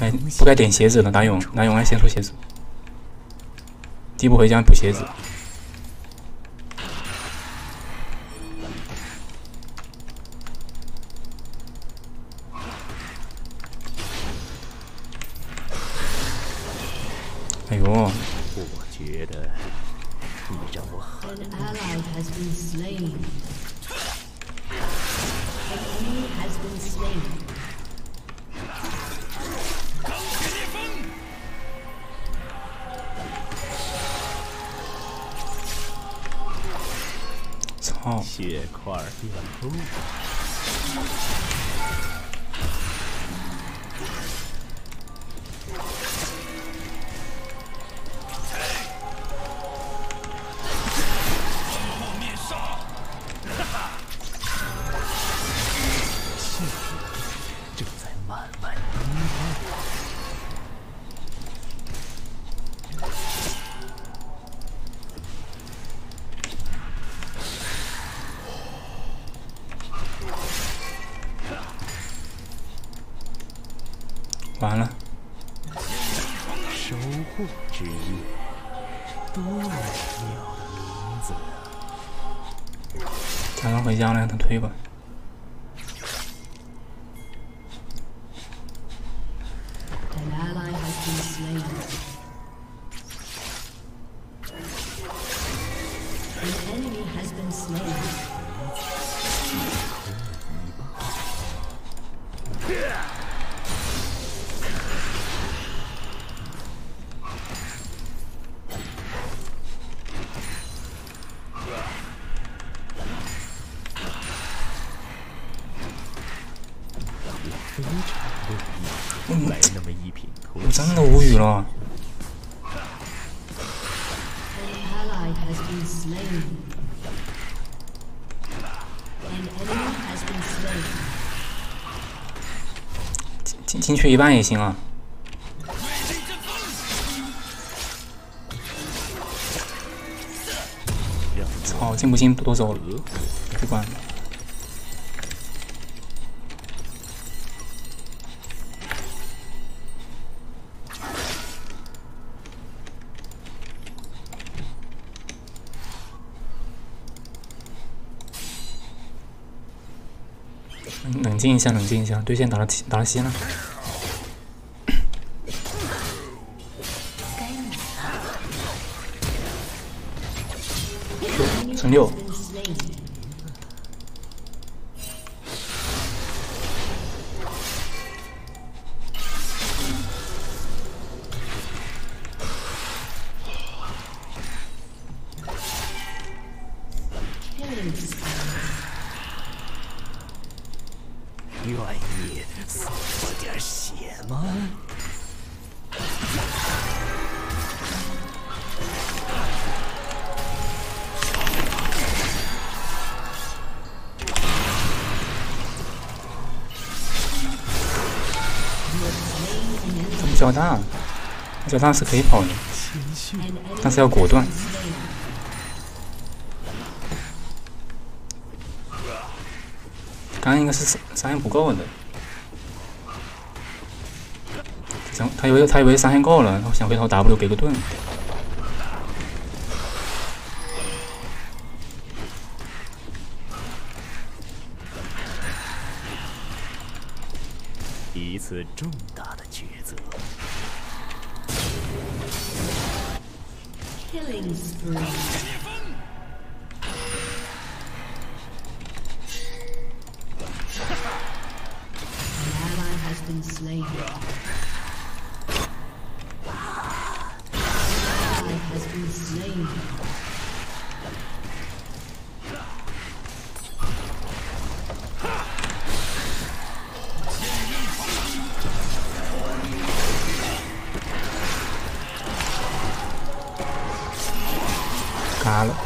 哎，不该点鞋子的，拿勇来先出鞋子。第一步回家补鞋子。哎呦！我觉得你让我很操！血块变厚。完了！守护之夜，多美妙的名字啊！他刚回家了，让他推吧。我真的无语了。进去一半也行啊。操，进不进不多走了，不管了。冷静一下，冷静一下，对线打了稀了。剩六。愿意送我点血吗？他们脚大是可以跑的，但是要果断。刚刚应该是伤害不够的，他以为伤害够了，然后想回头 W 给个盾。一次重大的抉择。Killing spree。嘎了。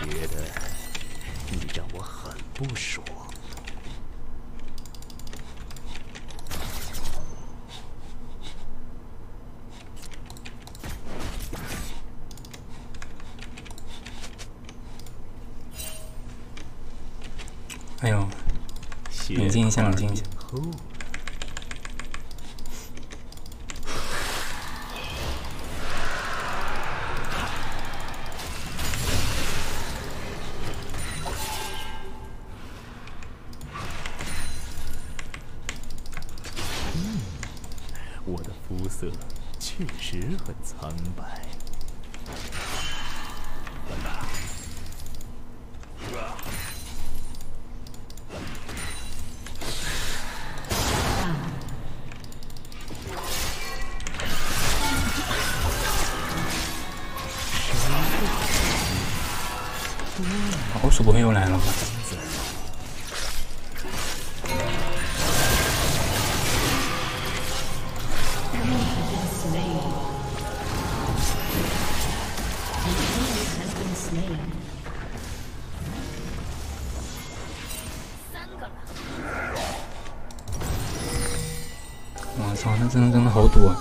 我觉得你让我很不爽。哎呦，冷静一下，冷静一下。 我的肤色确实很苍白。老鼠不会又来了吧？ 我操，那真的好堵啊！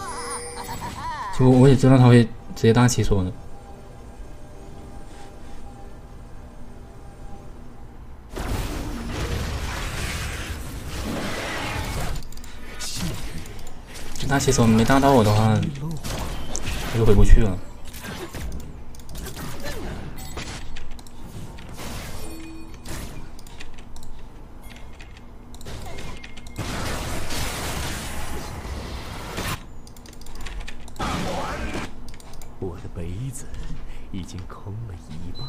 就我也知道他会直接大起手的。 大起手没搭到我的话，我就回不去了。我的杯子已经空了一半。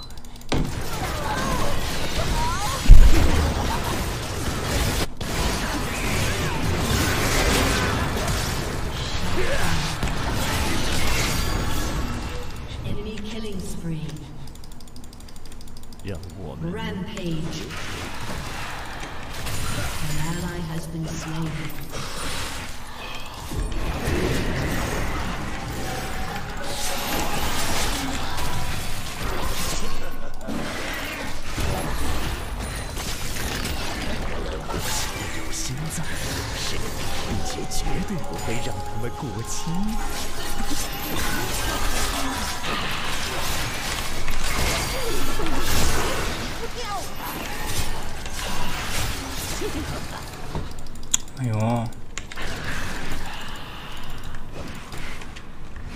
让我们。Rampage. An ally has been slain. 我有心脏优势，并且绝对不会让他们过期。 哎呦！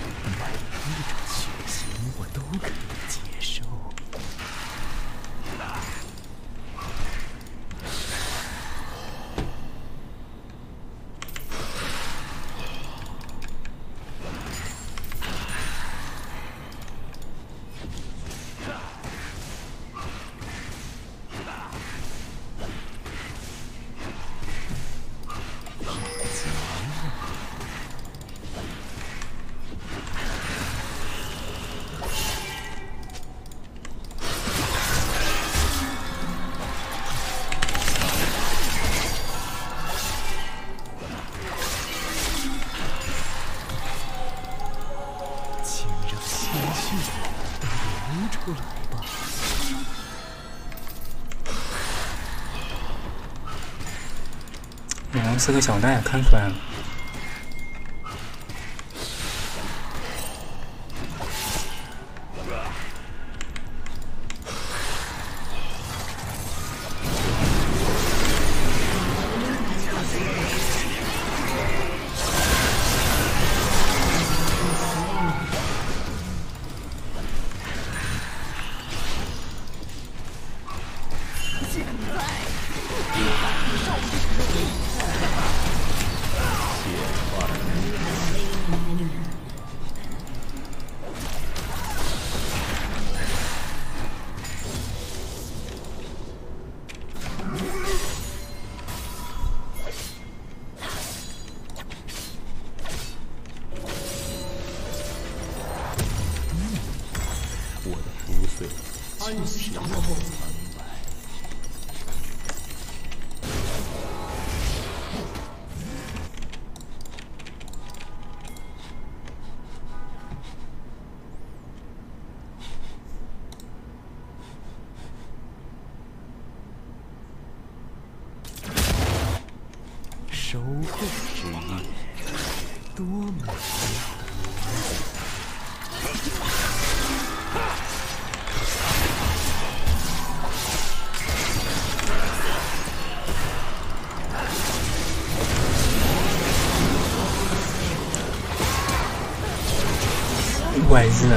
每一种血型我都可以接受。是个小袋，看出来了。守护之意，多么美好！ 拐子，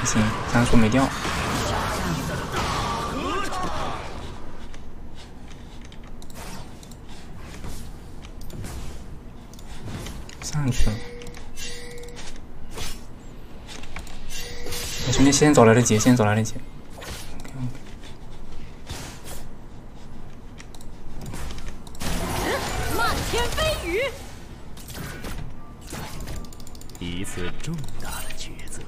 不行，咱锁没掉。上去了。兄弟，先走来得及，先走来得及。 重大的抉择，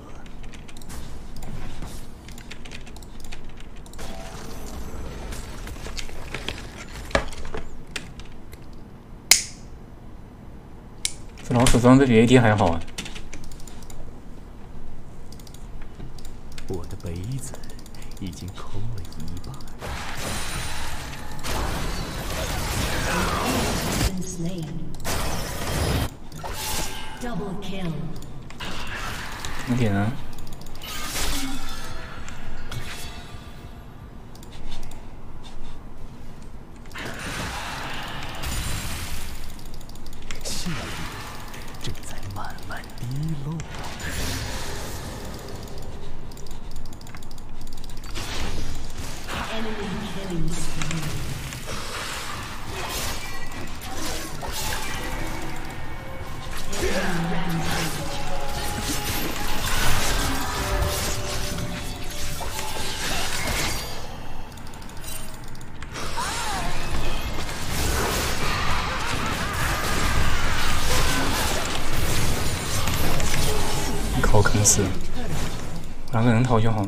这老鼠装备比 AD 还好啊！我的杯子已经空了一半。Double kill。 怎么点呢？气力正在慢慢滴落。死，拿个人头就好。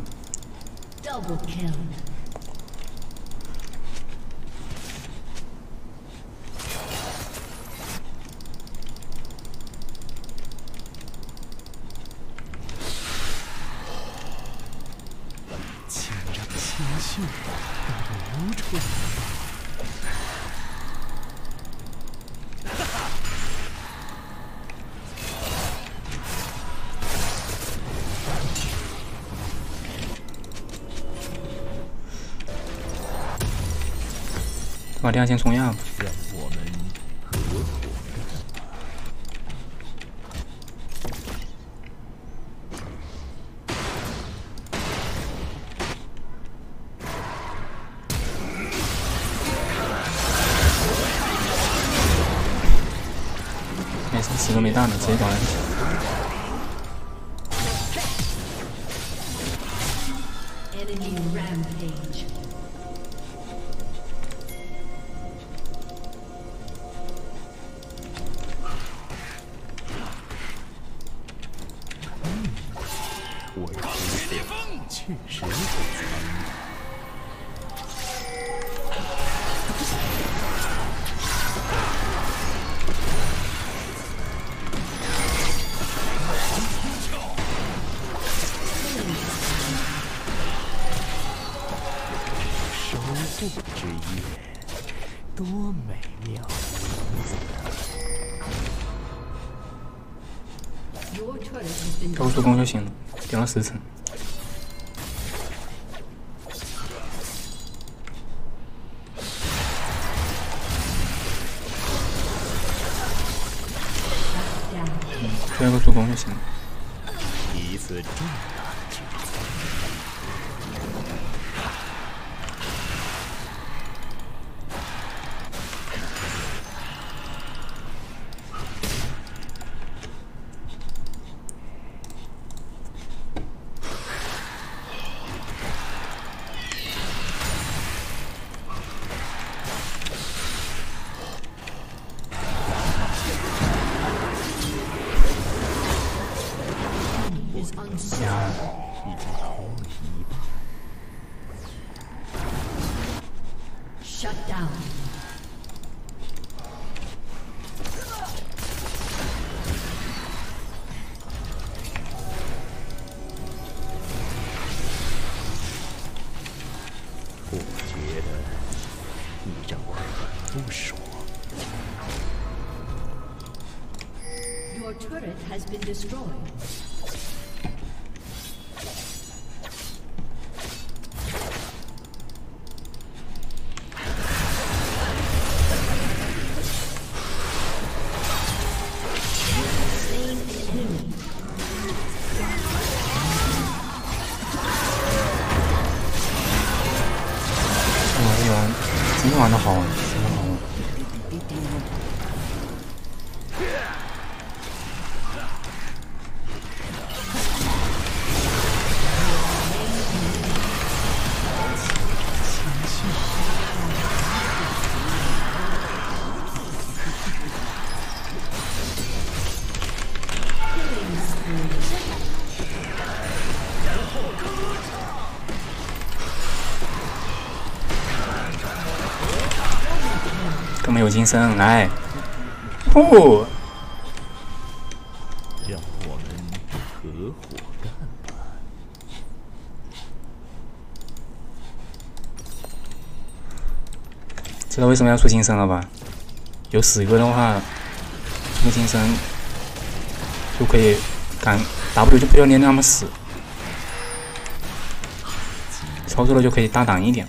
请让清秀无处不在。 把第二件重压吧。没事，死都没大呢，直接搞人。 高速攻就行了，顶到10层。高速攻就行了。一次重大的决决。我觉得你让我很不爽。Your turret has been destroyed.有金身，来！不，让我们合伙干吧！知道为什么要出金身了吧？有死哥的话，出金身就可以敢 W 就不要练那么死，操作了就可以大胆一点。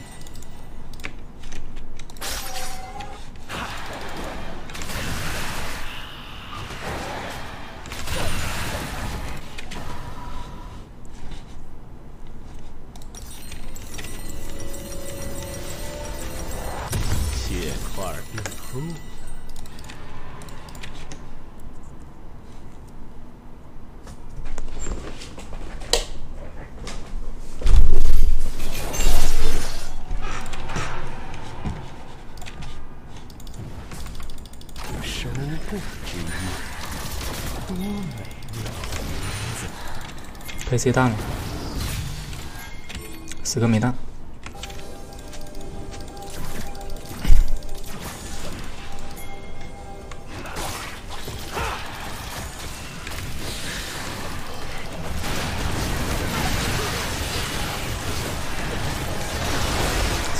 可以接大了，死哥没大。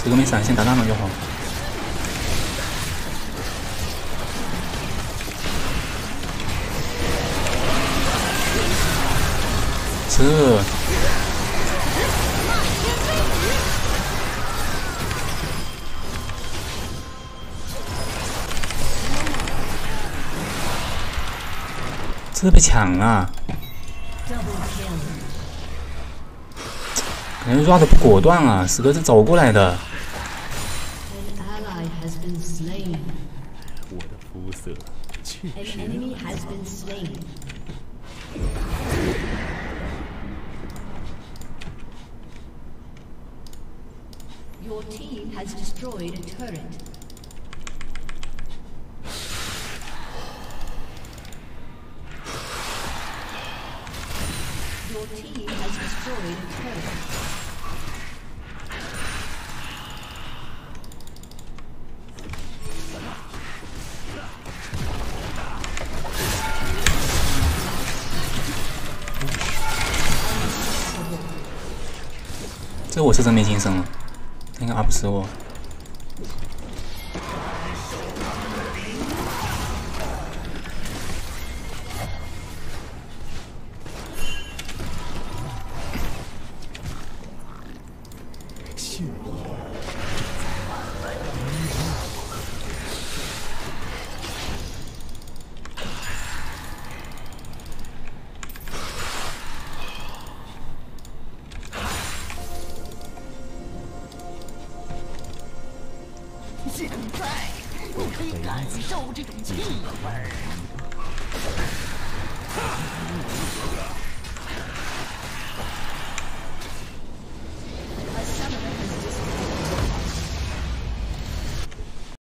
如果没闪现打大龙就好。这，这被抢了。感觉抓的不果断啊！死哥是走过来的。 我的肤色确实。Your team has destroyed a turret. 这我是真没精神了，应该 up 死我。我没敢受这种气味儿。